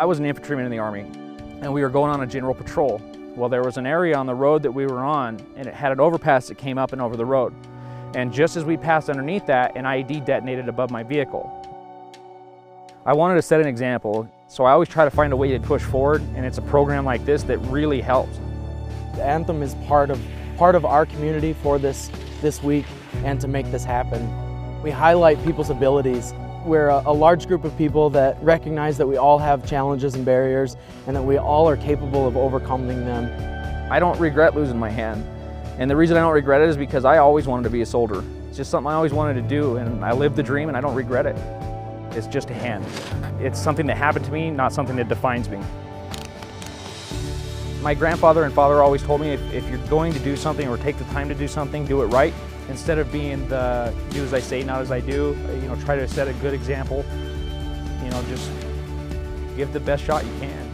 I was an infantryman in the Army, and we were going on a general patrol. Well, there was an area on the road that we were on, and it had an overpass that came up and over the road. And just as we passed underneath that, an IED detonated above my vehicle. I wanted to set an example, so I always try to find a way to push forward, and it's a program like this that really helps. The anthem is part of our community for this week, and to make this happen. We highlight people's abilities. We're a large group of people that recognize that we all have challenges and barriers, and that we all are capable of overcoming them. I don't regret losing my hand. And the reason I don't regret it is because I always wanted to be a soldier. It's just something I always wanted to do, and I lived the dream, and I don't regret it. It's just a hand. It's something that happened to me, not something that defines me. My grandfather and father always told me if you're going to do something or take the time to do something, do it right. Instead of being the do as I say, not as I do, try to set a good example. Just give the best shot you can.